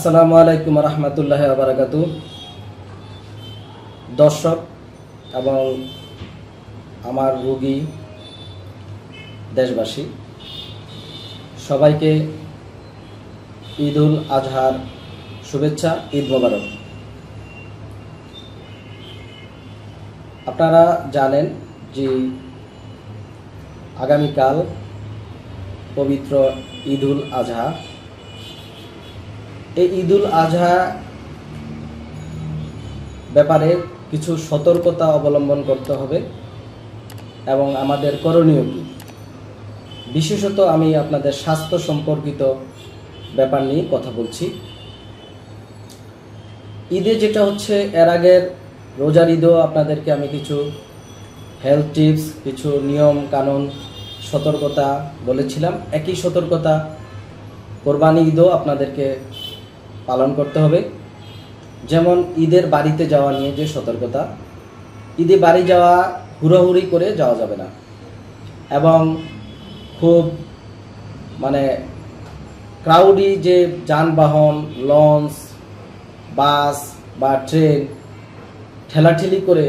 আসসালামু আলাইকুম রহমতুল্লাহ বারাকাতু। দর্শক এবং আমার রোগী দেশবাসী সবাইকে ঈদুল আজহার শুভেচ্ছা, ঈদ মোবারক। আপনারা জানেন যে আগামীকাল পবিত্র ঈদুল আজহা। এই ঈদুল আজহা ব্যাপারে কিছু সতর্কতা অবলম্বন করতে হবে এবং আমাদের করণীয় কী, বিশেষত আমি আপনাদের স্বাস্থ্য সম্পর্কিত ব্যাপার নিয়ে কথা বলছি। ঈদে যেটা হচ্ছে, এর আগের রোজার ঈদেও আপনাদেরকে আমি কিছু হেলথ টিপস, কিছু নিয়ম কানুন, সতর্কতা বলেছিলাম। একই সতর্কতা কোরবানি ঈদও আপনাদেরকে পালন করতে হবে। যেমন ঈদের বাড়িতে যাওয়া নিয়ে যে সতর্কতা, ঈদে বাড়ি যাওয়া হুড়োহুড়ি করে যাওয়া যাবে না এবং খুব ক্রাউডি যে যানবাহন, লঞ্চ, বাস বা ট্রেন, ঠেলাঠেলি করে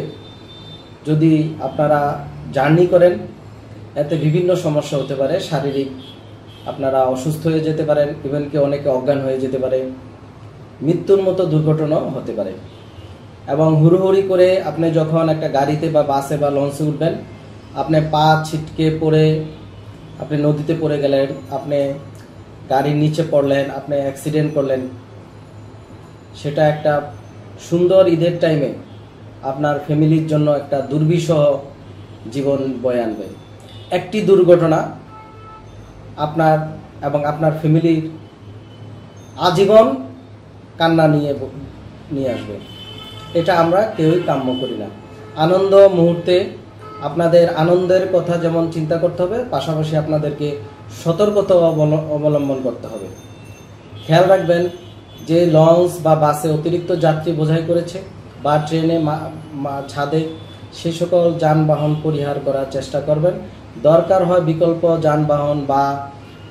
যদি আপনারা জার্নি করেন এতে বিভিন্ন সমস্যা হতে পারে। শারীরিক আপনারা অসুস্থ হয়ে যেতে পারেন, ইভেন কি অনেকে অজ্ঞান হয়ে যেতে পারে, মৃত্যুর মতো দুর্ঘটনাও হতে পারে। এবং হুড়োহুড়ি করে আপনি যখন একটা গাড়িতে বা বাসে বা লঞ্চে উঠবেন, আপনি পা ছিটকে পড়ে আপনি নদীতে পড়ে গেলেন, আপনি গাড়ির নিচে পড়লেন, আপনি অ্যাক্সিডেন্ট করলেন। সেটা একটা সুন্দর ঈদের টাইমে আপনার ফ্যামিলির জন্য একটা দুর্বিষহ জীবন বয়ে আনবে। একটি দুর্ঘটনা আপনার এবং আপনার ফ্যামিলির আজীবন কান্না নিয়ে আসবে। এটা আমরা কেউই কাম্য করি না। আনন্দ মুহূর্তে আপনাদের আনন্দের কথা যেমন চিন্তা করতে হবে, পাশাপাশি আপনাদেরকে সতর্কতা অবলম্বন করতে হবে। খেয়াল রাখবেন যে লঞ্চ বা বাসে অতিরিক্ত যাত্রী বোঝাই করেছে বা ট্রেনে ছাদে, সে সকল যানবাহন পরিহার করার চেষ্টা করবেন। দরকার হয় বিকল্প যানবাহন বা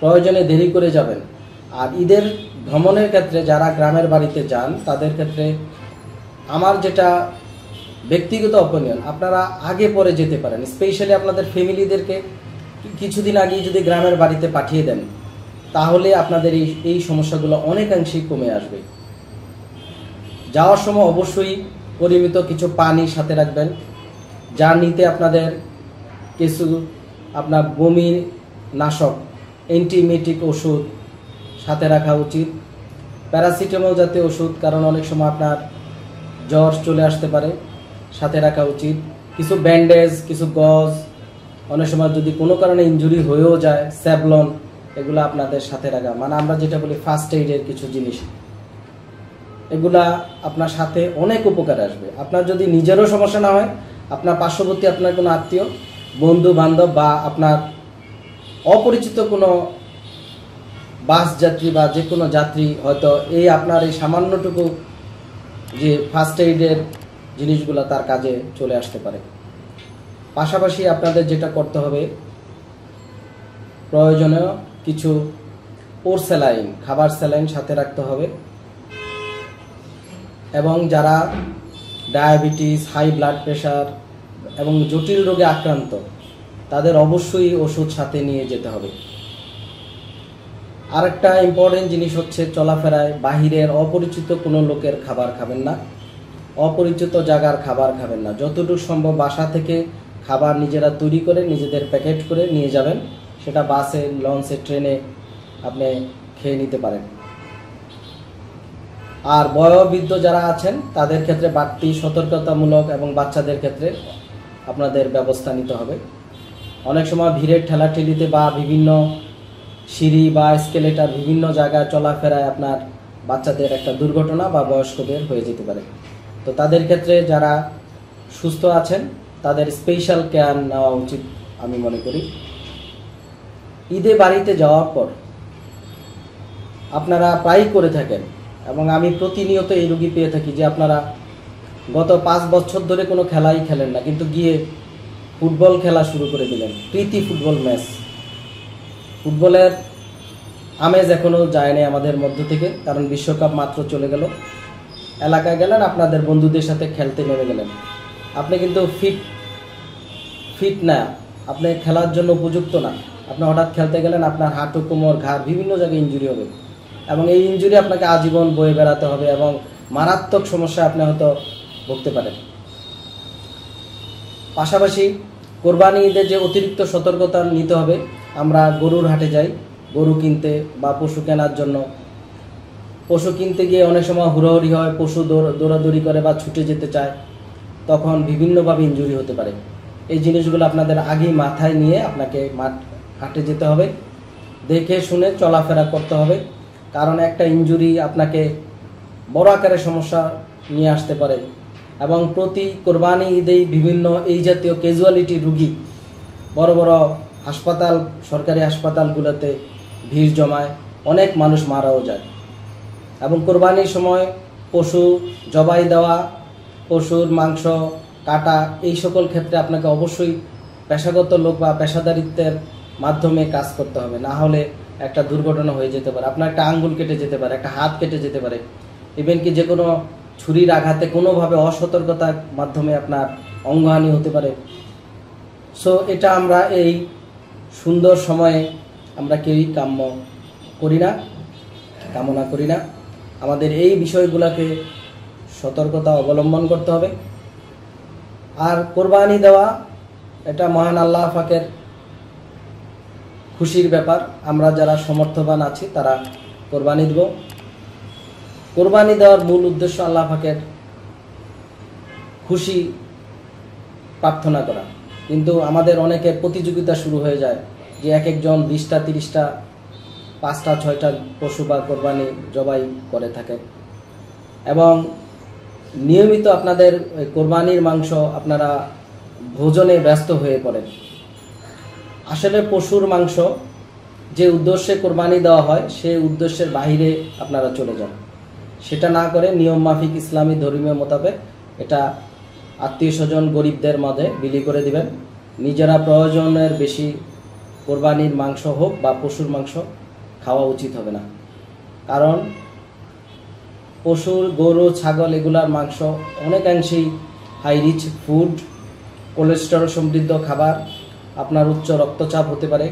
প্রয়োজনে দেরি করে যাবেন। আর ঈদের ভ্রমণের ক্ষেত্রে যারা গ্রামের বাড়িতে যান, তাদের ক্ষেত্রে আমার যেটা ব্যক্তিগত অপিনিয়ন, আপনারা আগে পরে যেতে পারেন। স্পেশালি আপনাদের ফ্যামিলিদেরকে কিছুদিন আগেই যদি গ্রামের বাড়িতে পাঠিয়ে দেন, তাহলে আপনাদের এই সমস্যাগুলো অনেকাংশেই কমে আসবে। যাওয়ার সময় অবশ্যই পরিমিত কিছু পানি সাথে রাখবেন। জার্নিতে আপনাদের কিছু বমি নাশক, অ্যান্টিবায়োটিক ওষুধ সাথে রাখা উচিত, প্যারাসিটামল জাতীয় ওষুধ, কারণ অনেক সময় আপনার জ্বর চলে আসতে পারে, সাথে রাখা উচিত। কিছু ব্যান্ডেজ, কিছু গজ, অনেক সময় যদি কোনো কারণে ইনজুরি হয়েও যায় স্যাভলন, এগুলো আপনাদের সাথে রাখা, আমরা যেটা বলি ফার্স্ট এইডের কিছু জিনিস, এগুলা আপনার সাথে অনেক উপকার আসবে। আপনার যদি নিজেরও সমস্যা না হয়, আপনার পার্শ্ববর্তী আপনার কোনো আত্মীয়, বন্ধু বান্ধব বা আপনার অপরিচিত কোনো বাস যাত্রী বা যে কোনো যাত্রী হয়তো এই আপনার এই সামান্যটুকু যে ফার্স্ট এইডের জিনিসগুলো তার কাজে চলে আসতে পারে। পাশাপাশি আপনাদের যেটা করতে হবে, প্রয়োজনীয় কিছু ওর স্যালাইন, খাবার স্যালাইন সাথে রাখতে হবে। এবং যারা ডায়াবেটিস, হাই ব্লাড প্রেশার এবং জটিল রোগে আক্রান্ত, তাদের অবশ্যই ওষুধ সাথে নিয়ে যেতে হবে। আরেকটা ইম্পর্টেন্ট জিনিস হচ্ছে, চলাফেরায় বাহিরের অপরিচিত কোনো লোকের খাবার খাবেন না, অপরিচিত জায়গার খাবার খাবেন না। যতটুকু সম্ভব বাসা থেকে খাবার নিজেরা তৈরি করে নিজেদের প্যাকেট করে নিয়ে যাবেন, সেটা বাসে, লঞ্চে, ট্রেনে আপনি খেয়ে নিতে পারেন। আর বয়োবৃদ্ধ যারা আছেন তাদের ক্ষেত্রে বাড়তি সতর্কতামূলক এবং বাচ্চাদের ক্ষেত্রে আপনাদের ব্যবস্থা নিতে হবে। অনেক সময় ভিড়ের ঠেলাঠেলিতে বা বিভিন্ন সিঁড়ি বা স্কেলেটার বিভিন্ন জায়গায় চলাফেরায় আপনার বাচ্চাদের একটা দুর্ঘটনা বা বয়স্কদের হয়ে যেতে পারে। তো তাদের ক্ষেত্রে যারা সুস্থ আছেন তাদের স্পেশাল কেয়ার নেওয়া উচিত আমি মনে করি। ঈদে বাড়িতে যাওয়ার পর আপনারা প্রায়ই করে থাকেন এবং আমি প্রতিনিয়ত এই রোগী পেয়ে থাকি যে আপনারা গত 5 বছর ধরে কোনো খেলাই খেলেন না, কিন্তু গিয়ে ফুটবল খেলা শুরু করে দিলেন, প্রীতি ফুটবল ম্যাচ। ফুটবলের आमेज एखोनो जायनि आमादेर मध्य थेके कारण विश्वकप मात्र चले गेल। एलाकाय गेलेन आपनादेर बंधुदेर साथे खेलते नेमे गेलेन, आपनि किन्तु फिट ना, आपनि खेलार जोन्नो उपयुक्त ना, आपनि हठात् खेलते गेलेन आपनार हाटू कोमर घाड़ विभिन्न जायगाय इंजुरी होबे एबं एई इंजुरी आपनाके आजीवन बये बेड़ाते होबे एबं मारात्मक समस्या आपनि हयतो भुगते पारेन। पाशापाशि কোরবানি ঈদে যে অতিরিক্ত সতর্কতা নিতে হবে, আমরা গরুর হাটে যাই গরু কিনতে বা পশু কেনার জন্য। পশু কিনতে গিয়ে অনেক সময় হুড়োহুড়ি হয়, পশু দৌড়াদৌড়ি করে বা ছুটে যেতে চায়, তখন বিভিন্নভাবে ইনজুরি হতে পারে। এই জিনিসগুলো আপনাদের আগেই মাথায় নিয়ে আপনাকে হাটে যেতে হবে, দেখে শুনে চলাফেরা করতে হবে, কারণ একটা ইনজুরি আপনাকে বড় আকারের সমস্যা নিয়ে আসতে পারে। এবং প্রতি কোরবানি ঈদেই বিভিন্ন এই জাতীয় ক্যাজুয়ালিটি রোগী বড় বড় হাসপাতাল, সরকারি হাসপাতালগুলোতে ভিড় জমায়, অনেক মানুষ মারাও যায়। এবং কোরবানির সময় পশু জবাই দেওয়া, পশুর মাংস কাটা, এই সকল ক্ষেত্রে আপনাকে অবশ্যই পেশাগত লোক বা পেশাদারিত্বের মাধ্যমে কাজ করতে হবে, না হলে একটা দুর্ঘটনা হয়ে যেতে পারে। আপনার একটা আঙ্গুল কেটে যেতে পারে, একটা হাত কেটে যেতে পারে, ইভেন কি যে কোনো ছুরির আঘাতে কোনোভাবে অসতর্কতার মাধ্যমে আপনার অঙ্গহানি হতে পারে। সো এটা আমরা এই সুন্দর সময়ে আমরা কেউই কামনা করি না। আমাদের এই বিষয়গুলোকে সতর্কতা অবলম্বন করতে হবে। আর কোরবানি দেওয়া এটা মহান আল্লাহ পাকের খুশির ব্যাপার, আমরা যারা সমর্থবান আছি তারা কোরবানি দেব। কোরবানি দেওয়ার মূল উদ্দেশ্য আল্লাহ পাকের খুশি প্রার্থনা করা, কিন্তু আমাদের অনেকের প্রতিযোগিতা শুরু হয়ে যায় যে এক একজন ২০টা ৩০টা ৫টা ৬টা পশু বা কোরবানি জবাই করে থাকে। এবং নিয়মিত আপনাদের কোরবানির মাংস আপনারা ভোজনে ব্যস্ত হয়ে পড়েন। আসলে পশুর মাংস যে উদ্দেশ্যে কোরবানি দেওয়া হয় সেই উদ্দেশ্যের বাইরে আপনারা চলে যান, সেটা না করে নিয়ম মাফিক ইসলামী ধর্মীয় মোতাবেক এটা আত্মীয় স্বজন গরিবদের মধ্যে বিলি করে দিবেন। নিজেরা প্রয়োজনের বেশি কোরবানির মাংস হোক বা পশুর মাংস খাওয়া উচিত হবে না, কারণ পশুর গরু ছাগল এগুলার মাংস অনেকাংশেই হাই রিচ ফুড, কোলেস্টেরল সমৃদ্ধ খাবার, আপনার উচ্চ রক্তচাপ হতে পারে,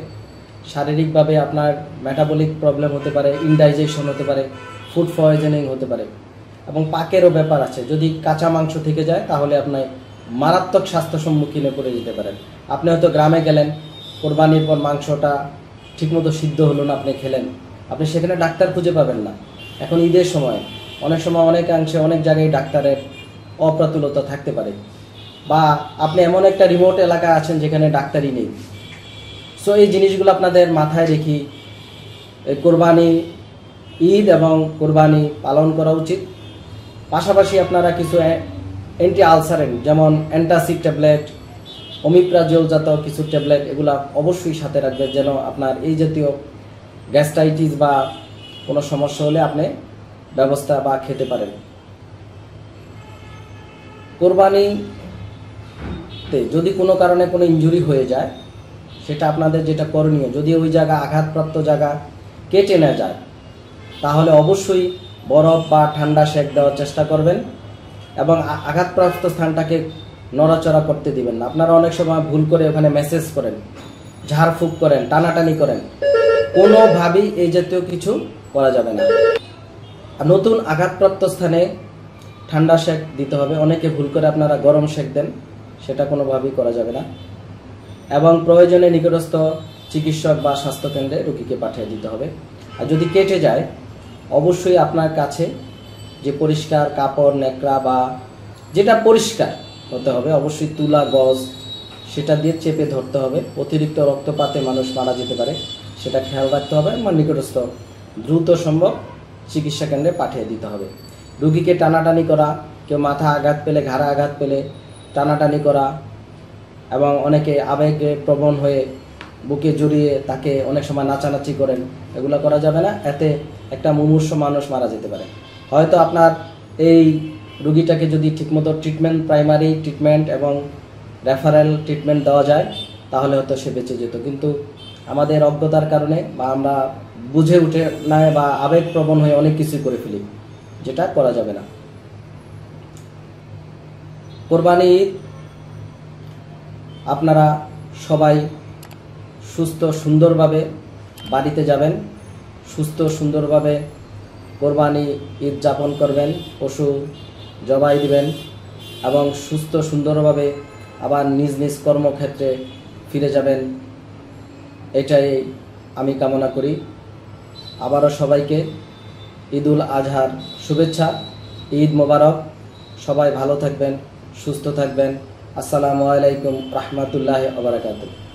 শারীরিকভাবে আপনার মেটাবলিক প্রবলেম হতে পারে, ইনডাইজেশন হতে পারে, ফুড পয়জনিং হতে পারে, এবং পাকেরও ব্যাপার আছে। যদি কাঁচা মাংস থেকে যায় তাহলে আপনি মারাত্মক স্বাস্থ্য সম্মুখীনে পড়ে যেতে পারেন। আপনি হয়তো গ্রামে গেলেন, কোরবানির পর মাংসটা ঠিকমতো সিদ্ধ হলো না, আপনি খেলেন, আপনি সেখানে ডাক্তার খুঁজে পাবেন না। এখন ঈদের সময় অনেক সময় অনেকাংশে অনেক জায়গায় ডাক্তারের অপ্রাতুলতা থাকতে পারে, বা আপনি এমন একটা রিমোট এলাকায় আছেন যেখানে ডাক্তারই নেই। সো এই জিনিসগুলো আপনাদের মাথায় রেখে কোরবানি ঈদ এবং কোরবানি পালন করা উচিত। পাশাপাশি আপনারা কিছু অ্যান্টি আলসারেন্ট যেমন অ্যান্টাসিড ট্যাবলেট, ওমিপ্রাজল জাতীয় কিছু ট্যাবলেট এগুলো অবশ্যই সাথে রাখবেন, যেন আপনার এই জাতীয় গ্যাস্ট্রাইটিস বা কোনো সমস্যা হলে আপনি ব্যবস্থা বা খেতে পারেন। কোরবানিতে যদি কোনো কারণে কোনো ইনজুরি হয়ে যায়, সেটা আপনাদের যেটা করণীয়, যদি ওই জায়গা আঘাতপ্রাপ্ত জায়গা কেটে না যায় তাহলে অবশ্যই বরফ বা ঠান্ডা সেক দেওয়ার চেষ্টা করবেন, এবং আঘাতপ্রাপ্ত স্থানটাকে নড়াচড়া করতে দিবেন না। আপনারা অনেক সময় ভুল করে ওখানে মেসেজ করেন, ঝাড়ফুঁক করেন, টানাটানি করেন, কোনোভাবেই এই জাতীয় কিছু করা যাবে না। নতুন আঘাতপ্রাপ্ত স্থানে ঠান্ডা সেক দিতে হবে। অনেকে ভুল করে আপনারা গরম সেক দেন, সেটা কোনোভাবেই করা যাবে না। এবং প্রয়োজনে নিকটস্থ চিকিৎসক বা স্বাস্থ্যকেন্দ্রে রোগীকে পাঠিয়ে দিতে হবে। আর যদি কেটে যায় অবশ্যই আপনার কাছে যে পরিষ্কার কাপড় ন্যাকড়া বা যেটা পরিষ্কার হতে হবে, অবশ্যই তুলা গজ সেটা দিয়ে চেপে ধরতে হবে। অতিরিক্ত রক্তপাতে মানুষ মারা যেতে পারে, সেটা খেয়াল রাখতে হবে। আমার নিকটস্থ দ্রুত সম্ভব চিকিৎসা কেন্দ্রে পাঠিয়ে দিতে হবে। রুগীকে টানাটানি করা, কেউ মাথা আঘাত পেলে ঘাড়ে আঘাত পেলে টানাটানি করা, এবং অনেকে আবেগে প্রবণ হয়ে বুকে জড়িয়ে তাকে অনেক সময় নাচানাচি করেন, এগুলো করা যাবে না। এতে একটা মুমূর্ষু মানুষ মারা যেতে পারে। হয়তো আপনার এই রুগীটাকে যদি ঠিকমতো ট্রিটমেন্ট, প্রাইমারি ট্রিটমেন্ট এবং রেফারেল ট্রিটমেন্ট দেওয়া যায় তাহলে হয়তো সে বেঁচে যেত, কিন্তু আমাদের অজ্ঞতার কারণে বা আমরা বুঝে উঠে না বা আবেগপ্রবণ হয়ে অনেক কিছু করে ফেলি, যেটা করা যাবে না। কোরবানি ঈদ আপনারা সবাই সুস্থ সুন্দরভাবে বাড়িতে যাবেন, সুস্থ সুন্দরভাবে কোরবানি ঈদ যাপন করবেন, পশু জবাই দিবেন এবং সুস্থ সুন্দরভাবে আবার নিজ নিজ কর্মক্ষেত্রে ফিরে যাবেন, এটাই আমি কামনা করি। আবারও সবাইকে ঈদুল আজহার শুভেচ্ছা, ঈদ মোবারক। সবাই ভালো থাকবেন, সুস্থ থাকবেন। আসসালামু আলাইকুম রাহমাতুল্লাহি ওয়া বারাকাতুহু।